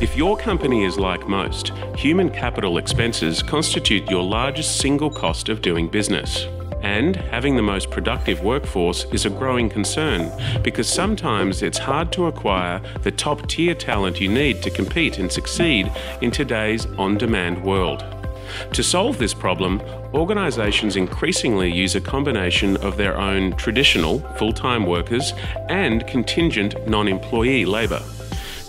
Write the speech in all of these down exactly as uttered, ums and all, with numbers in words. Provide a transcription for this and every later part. If your company is like most, human capital expenses constitute your largest single cost of doing business. And having the most productive workforce is a growing concern, because sometimes it's hard to acquire the top-tier talent you need to compete and succeed in today's on-demand world. To solve this problem, organisations increasingly use a combination of their own traditional full-time workers and contingent non-employee labour.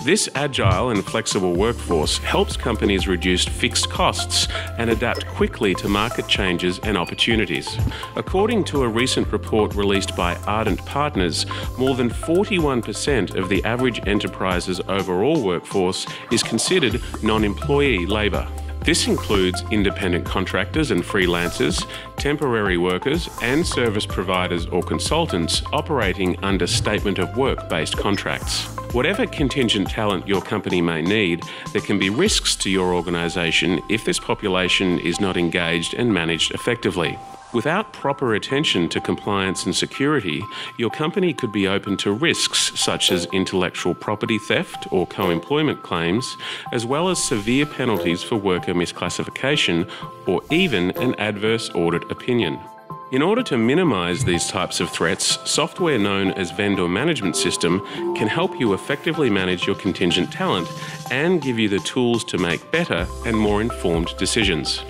This agile and flexible workforce helps companies reduce fixed costs and adapt quickly to market changes and opportunities. According to a recent report released by Ardent Partners, more than forty-one percent of the average enterprise's overall workforce is considered non-employee labour. This includes independent contractors and freelancers, temporary workers and service providers or consultants operating under statement of work-based contracts. Whatever contingent talent your company may need, there can be risks to your organisation if this population is not engaged and managed effectively. Without proper attention to compliance and security, your company could be open to risks such as intellectual property theft or co-employment claims, as well as severe penalties for worker misclassification or even an adverse audit opinion. In order to minimise these types of threats, software known as Vendor Management System can help you effectively manage your contingent talent and give you the tools to make better and more informed decisions.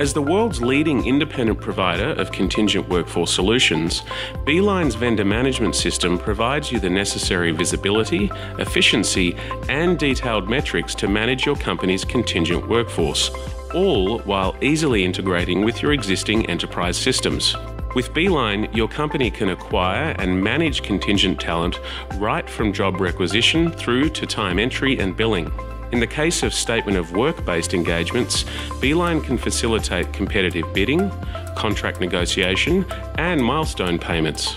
As the world's leading independent provider of contingent workforce solutions, Beeline's vendor management system provides you the necessary visibility, efficiency, and detailed metrics to manage your company's contingent workforce, all while easily integrating with your existing enterprise systems. With Beeline, your company can acquire and manage contingent talent right from job requisition through to time entry and billing. In the case of statement of work-based engagements, Beeline can facilitate competitive bidding, contract negotiation, and milestone payments.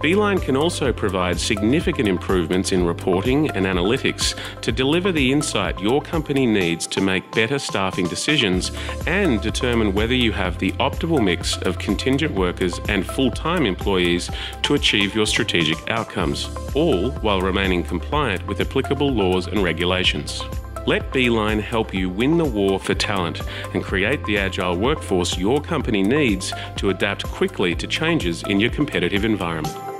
Beeline can also provide significant improvements in reporting and analytics to deliver the insight your company needs to make better staffing decisions and determine whether you have the optimal mix of contingent workers and full-time employees to achieve your strategic outcomes, all while remaining compliant with applicable laws and regulations. Let Beeline help you win the war for talent and create the agile workforce your company needs to adapt quickly to changes in your competitive environment.